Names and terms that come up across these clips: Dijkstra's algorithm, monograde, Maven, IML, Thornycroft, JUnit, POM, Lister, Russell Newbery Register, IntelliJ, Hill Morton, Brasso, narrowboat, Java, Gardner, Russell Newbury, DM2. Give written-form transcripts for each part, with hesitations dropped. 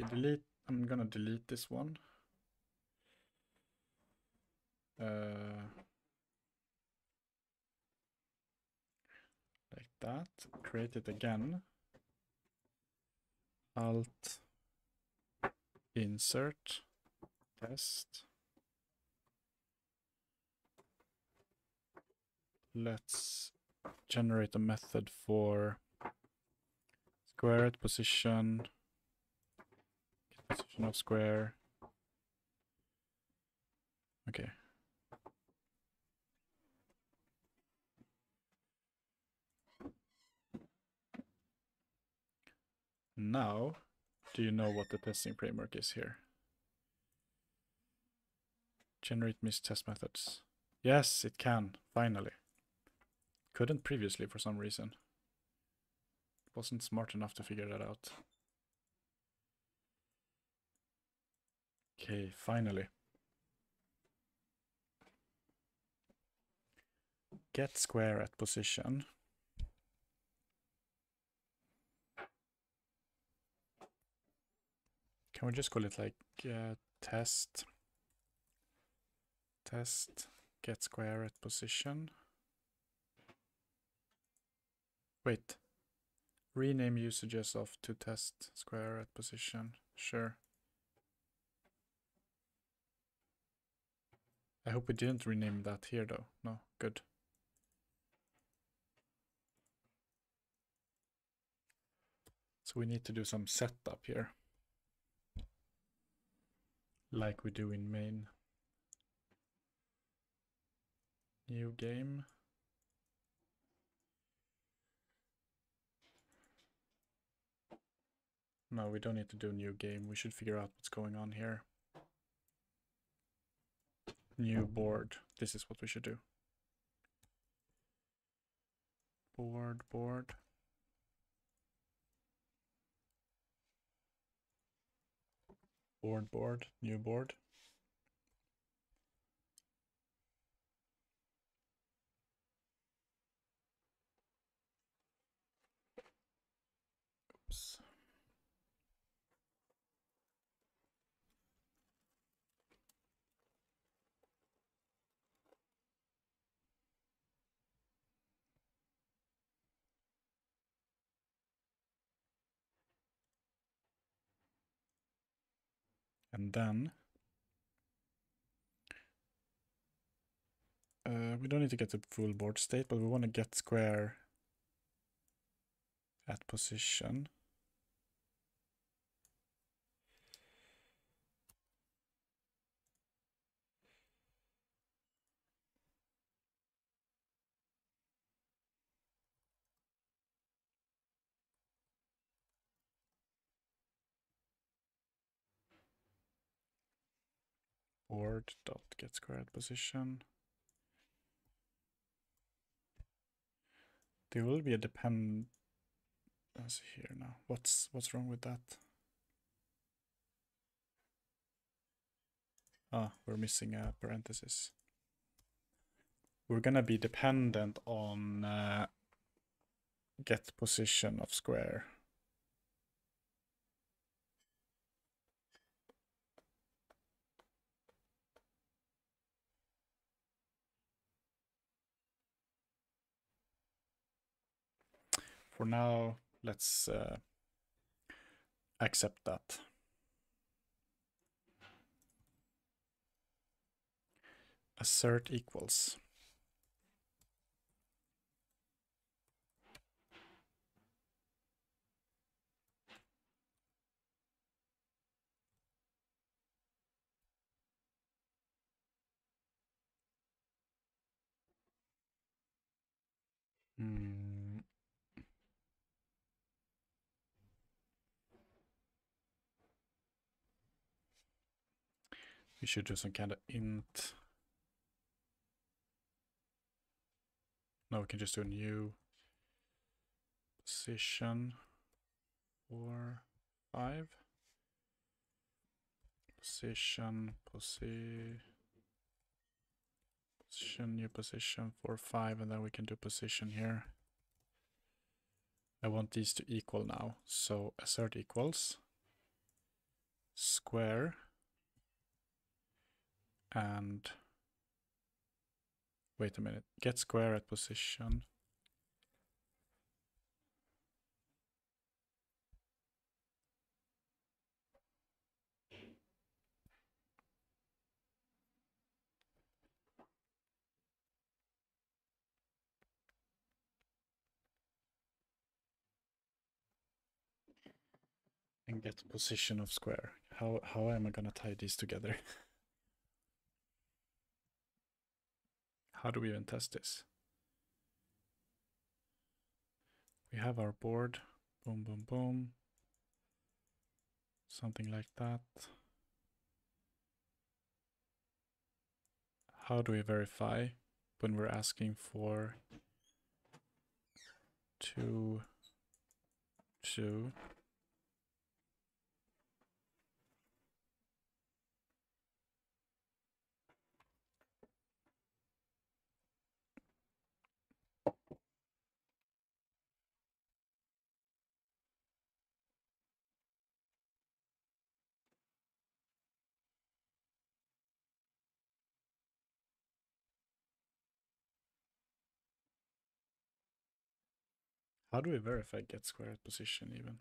Okay, delete. I'm gonna delete this one. Like that. Create it again. Alt. Insert. Test. Let's generate a method for square at position. Position of square. Okay. Now, do you know what the testing framework is here? Generate missed test methods. Yes, it can, finally. Couldn't previously for some reason. Wasn't smart enough to figure that out. Okay, finally. Get square at position. Can we just call it like test get square at position? Wait, rename usages of to test square at position. Sure. I hope we didn't rename that here though. No, good. So we need to do some setup here, like we do in main. New game. No, we don't need to do new game. We should figure out what's going on here. New board. This is what we should do. Board. Board, new board. Oops. And then we don't need to get the full board state, but we want to get square at position. Board dot get square at position. There will be a dependency here now. What's wrong with that? Ah, we're missing a parenthesis. We're gonna be dependent on get position of square. For now, let's accept that. Assert equals. We should do some kind of int. No, we can just do a new position 4, 5. Position, new position 4, 5, and then we can do position here. I want these to equal now, so assert equals. square and wait a minute, get square at position. And get position of square. How am I gonna tie these together? How do we even test this? We have our board, boom, boom, boom. Something like that. How do we verify when we're asking for two? How do we verify get square at position even?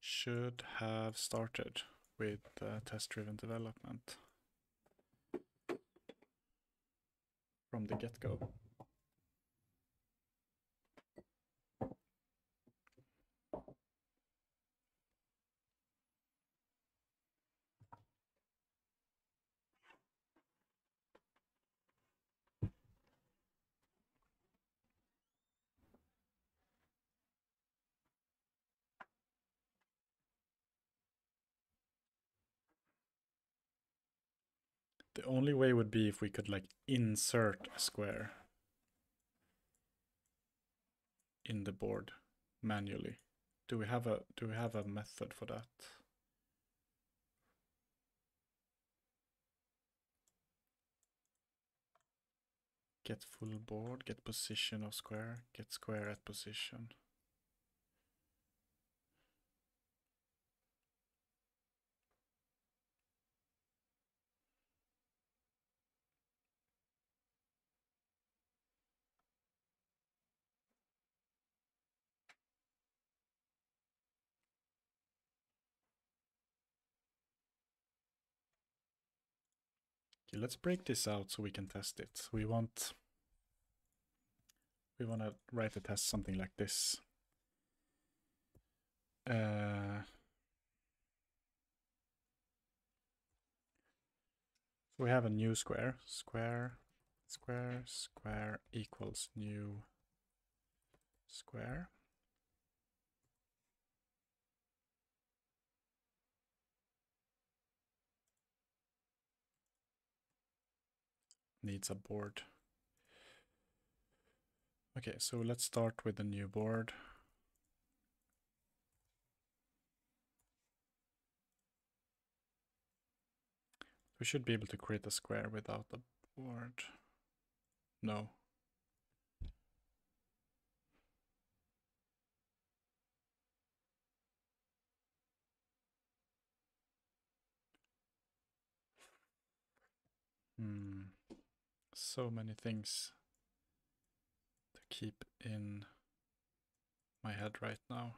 Should have started with test-driven development from the get-go. The only way would be if we could like insert a square in the board manually. Do we have a method for that? Get full board, get position of square, get square at position. Let's break this out so we can test it. We want to write a test something like this. We have a new square equals new square. Needs a board. Okay, so let's start with a new board. We should be able to create a square without a board. No. So many things to keep in my head right now.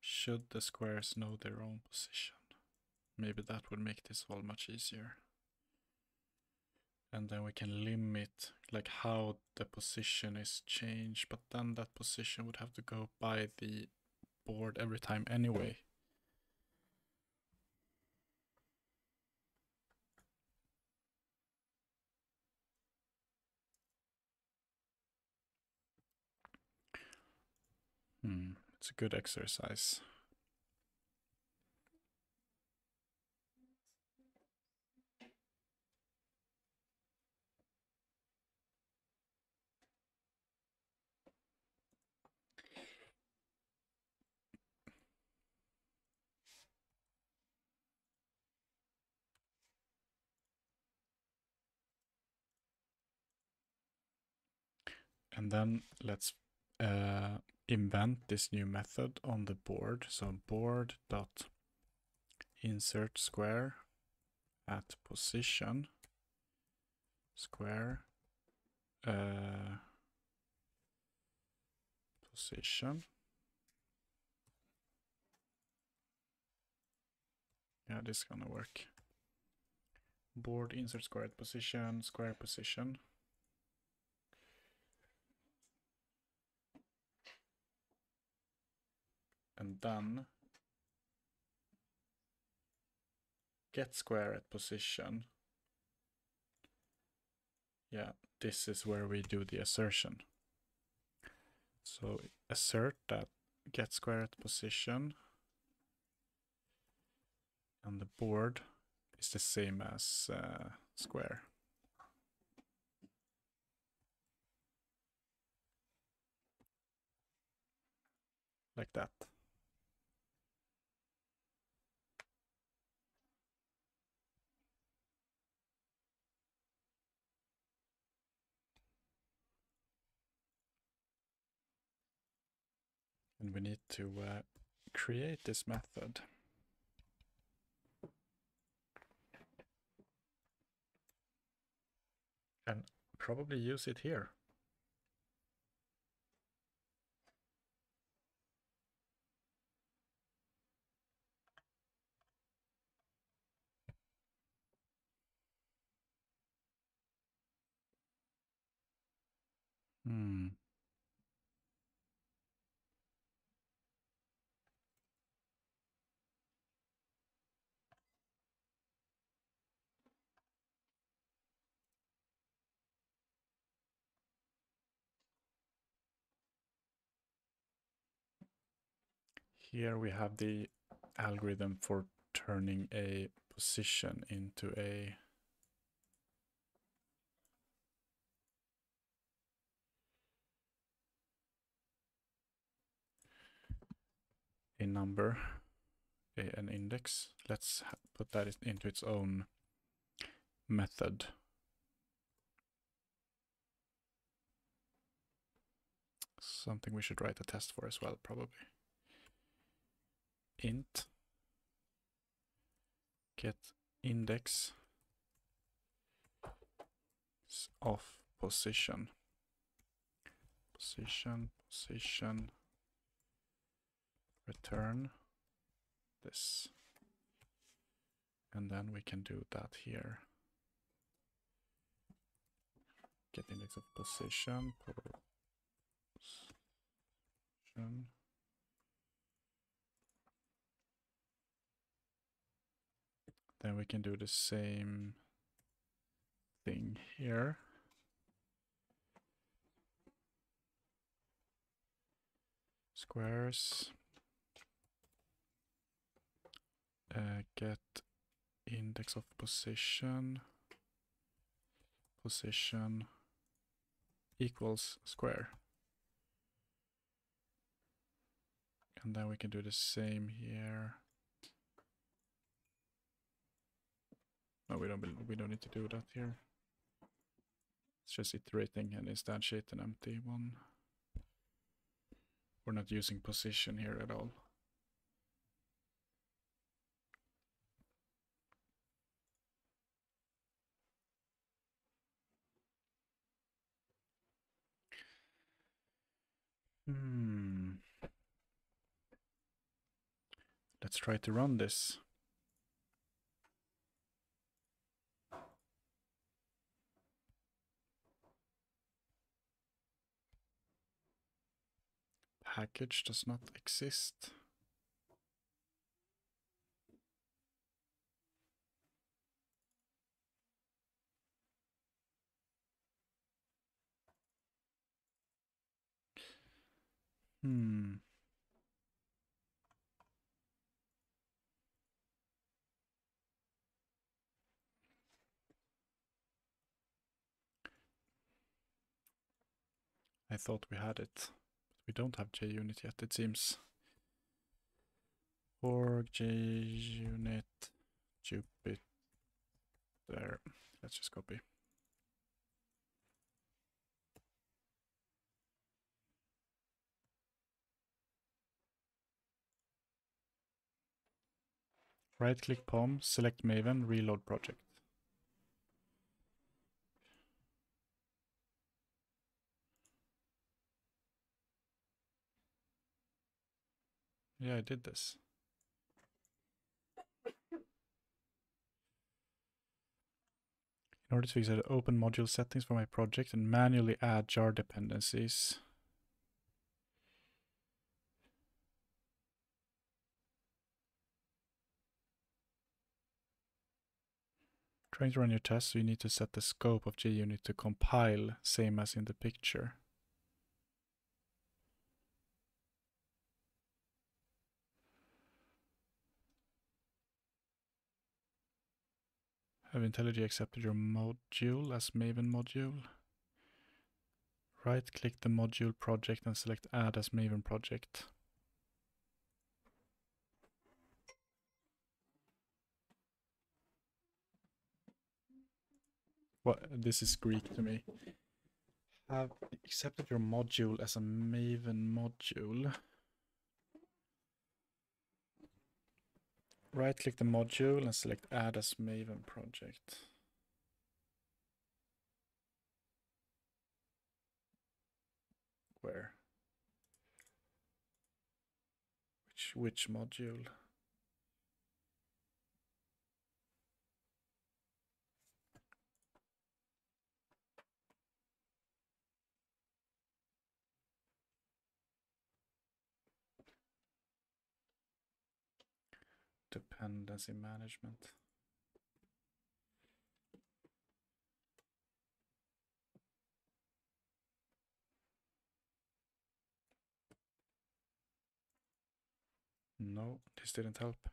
Should the squares know their own position? Maybe that would make this all much easier. And then we can limit like how the position is changed, but then that position would have to go by the board every time anyway. It's a good exercise. And then let's invent this new method on the board. So board dot insert square at position square position. Yeah, this is gonna work. Board insert square at position square position. And then get square at position. Yeah, this is where we do the assertion. So assert that get square at position and the board is the same as square. Like that. And we need to create this method. And probably use it here. Here we have the algorithm for turning a position into a number, an index. Let's put that into its own method. Something we should write a test for as well, probably. Int get index of position. Position return this, and then we can do that here. Get index of position, Then we can do the same thing here. Squares get index of position equals square. And then we can do the same here. No, we don't need to do that here. It's just iterating and instantiate an empty one. We're not using position here at all. Let's try to run this. Package does not exist. I thought we had it. We don't have JUnit yet, it seems. Org JUnit Jupyter. Let's just copy. Right-click POM, select Maven, reload project. Yeah, I did this. In order to fix that, open module settings for my project and manually add jar dependencies. Trying to run your test, so you need to set the scope of JUnit to compile, same as in the picture. Have IntelliJ accepted your module as Maven module? Right-click the module project and select Add as Maven project. Well, this is Greek to me. Have accepted your module as a Maven module. Right-click the module and select Add as Maven project. Where? Which module? Dependency management. No, this didn't help.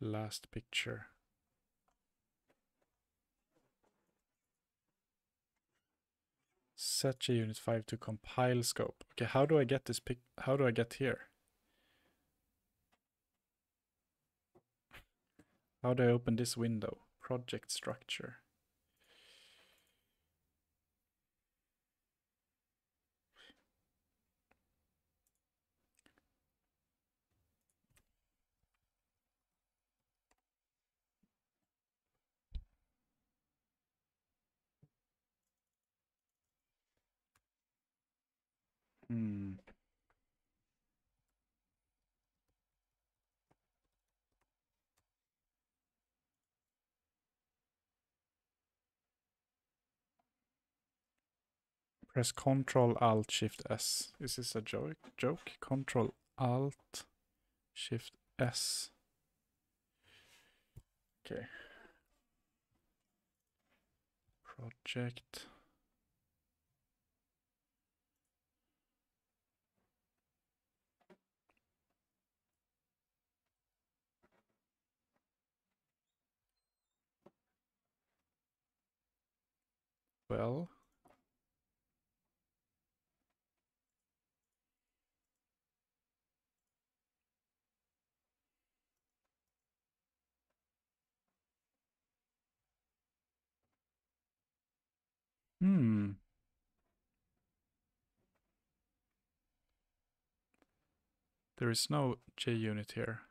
Last picture. Set JUnit 5 to compile scope. Okay, how do I get this pic? How do I get here? How do I open this window? Project structure. Press Ctrl-Alt-Shift-S. Is this a joke? Ctrl-Alt-Shift-S. Okay. Project. Well. There is no JUnit here.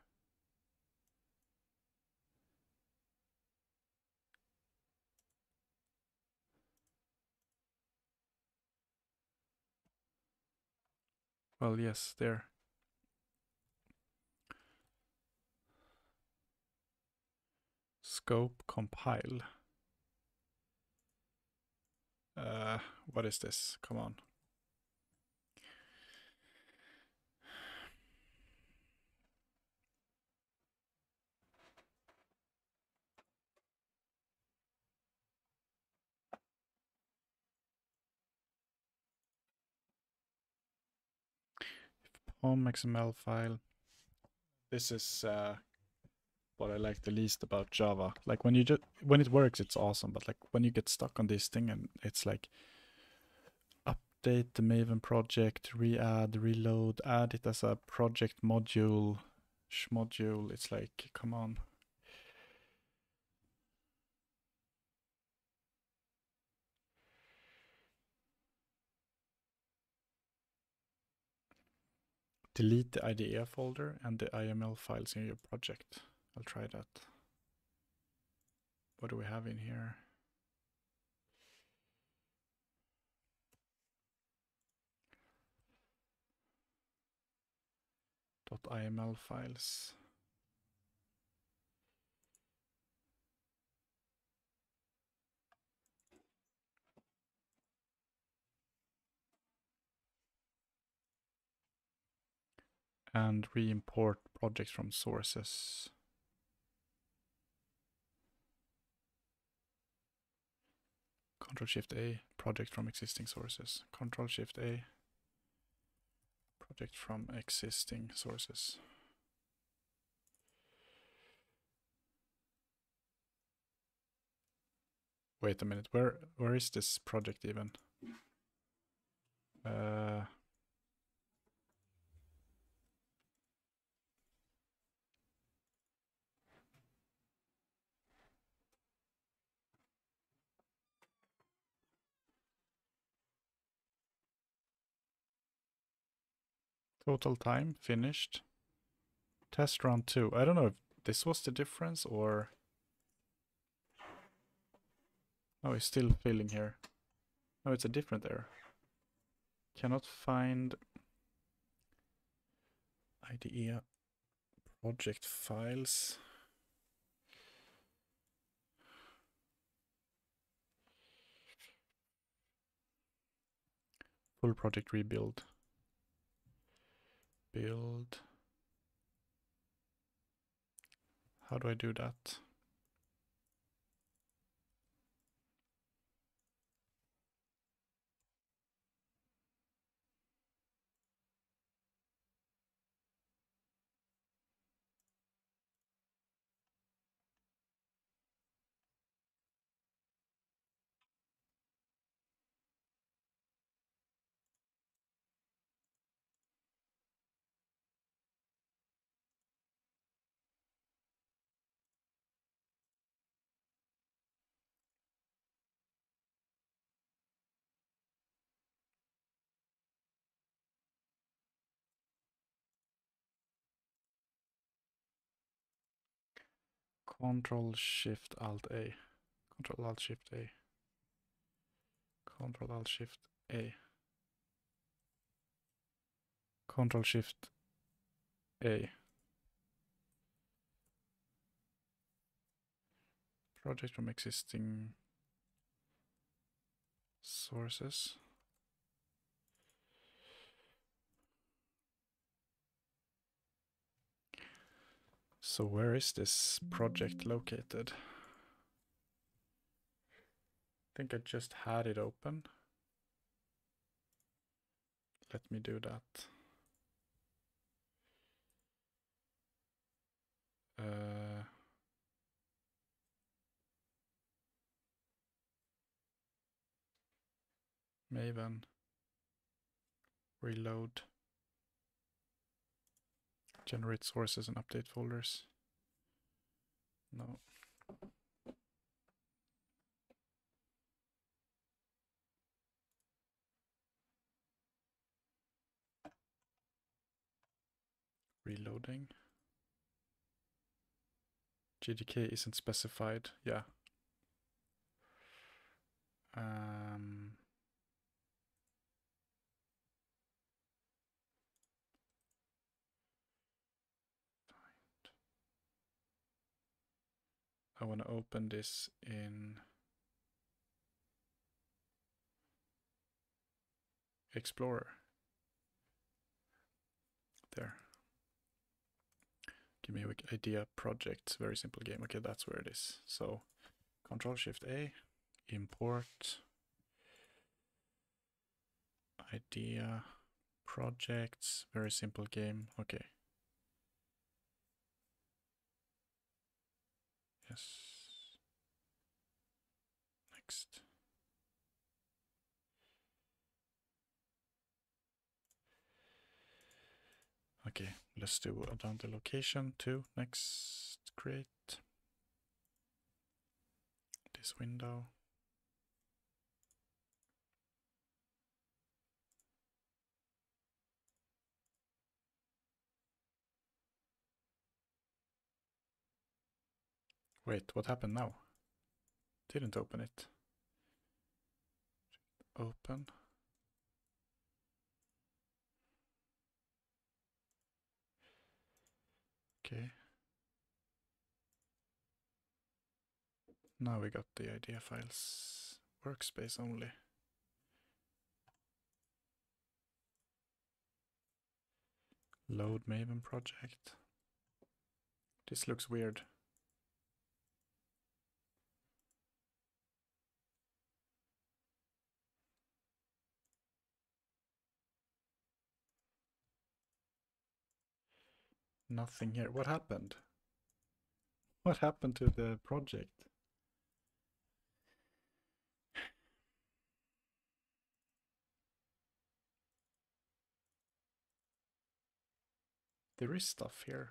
Well, yes, there. Scope compile. What is this? Come on. Home XML file. This is what I like the least about Java. Like when it works, it's awesome. But like when you get stuck on this thing and it's like update the Maven project, re-add, reload, add it as a project module, shmodule. It's like, come on. delete the IDEA folder and the IML files in your project. I'll try that. What do we have in here? .iml files. And re-import projects from sources. Ctrl-Shift-A, project from existing sources. Ctrl-Shift-A, project from existing sources. Wait a minute, where is this project even? Total time finished. Test round 2. I don't know if this was the difference or... Oh, it's still failing here. Oh, it's a different error. Cannot find IDEA project files. Full project rebuild. Build. How do I do that? Ctrl-Shift-Alt-A. Ctrl-Alt-Shift-A. Ctrl-Alt-Shift-A. Ctrl-Shift-A. Project from existing sources. So where is this project located? I think I just had it open. Let me do that. Maven. Reload. Generate sources and update folders. No. Reloading. JDK isn't specified. Yeah. I want to open this in Explorer. There. Give me an idea projects, very simple game. Okay, that's where it is. So Ctrl-Shift-A, import, idea, projects, very simple game. Okay. Yes. Next. Okay, let's do down the location to next. Create this window. Wait, what happened now? Didn't open it. Open. Okay. Now we got the idea files. Workspace only. Load Maven project. This looks weird. Nothing here. What happened? What happened to the project? There is stuff here.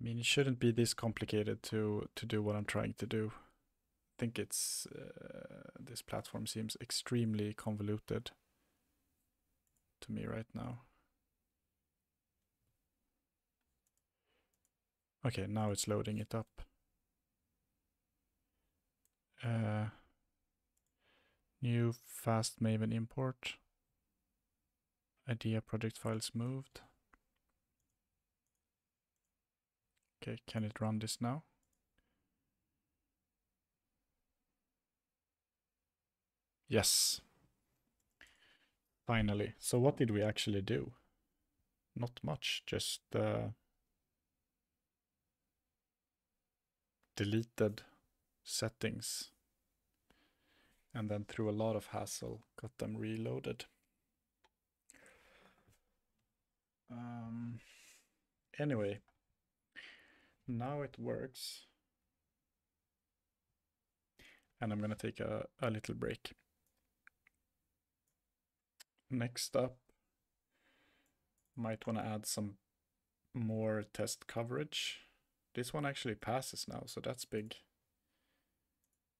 I mean, it shouldn't be this complicated to do what I'm trying to do. I think it's this platform seems extremely convoluted to me right now. Okay, now it's loading it up. New fast Maven import. Idea project files moved. Okay, can it run this now? Yes. Finally. So what did we actually do? Not much, just deleted settings. And then through a lot of hassle, got them reloaded. Anyway, now it works. And I'm gonna take a little break. Next up, might wanna add some more test coverage. This one actually passes now, so that's big.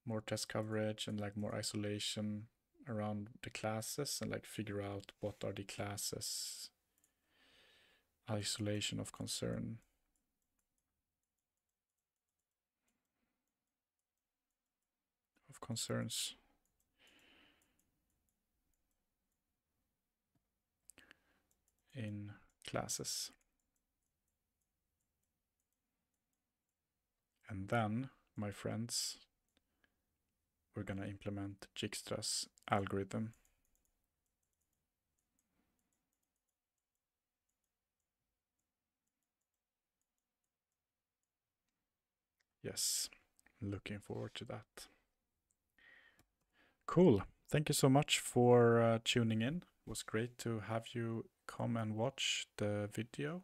More test coverage and like more isolation around the classes and like figure out what are the classes isolation of concern. Of concerns. In classes. And then, my friends, we're gonna implement Dijkstra's algorithm. Yes, looking forward to that. Cool. Thank you so much for tuning in. It was great to have you come and watch the video.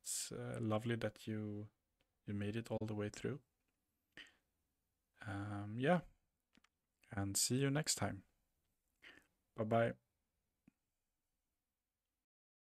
It's lovely that you made it all the way through. Yeah, and see you next time. Bye-bye.